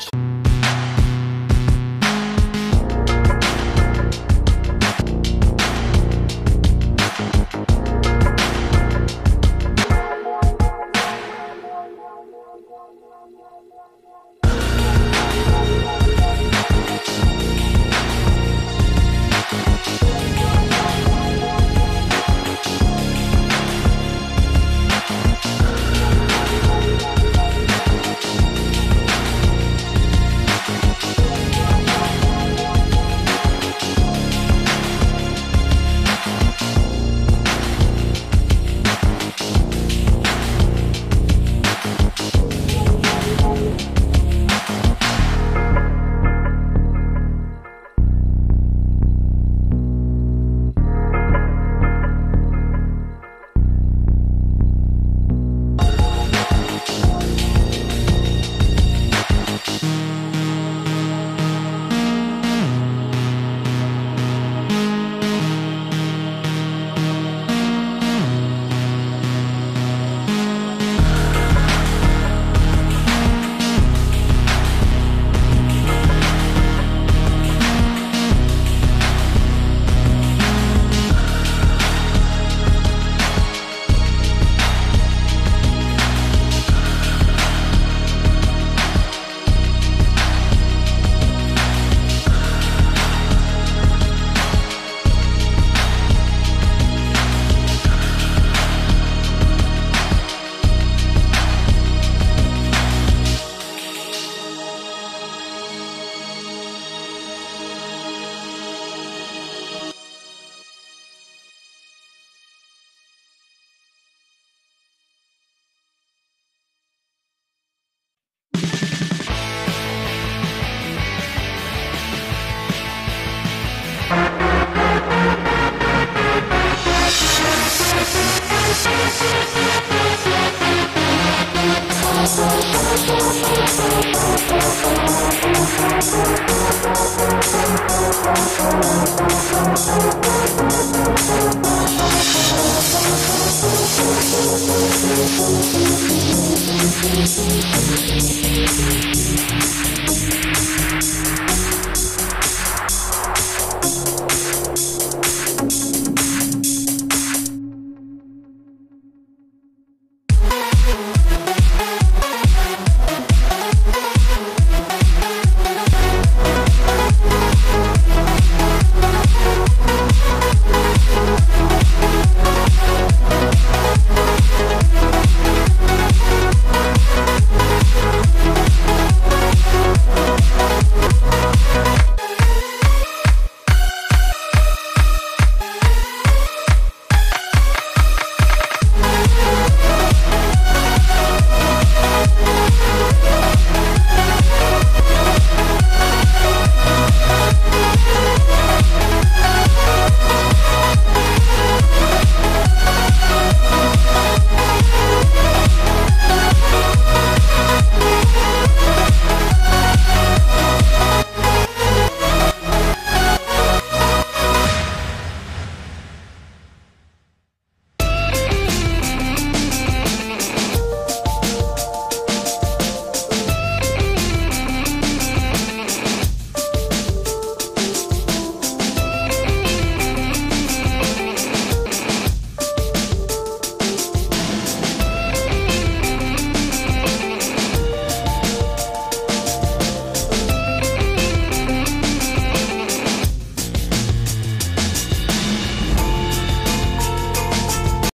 The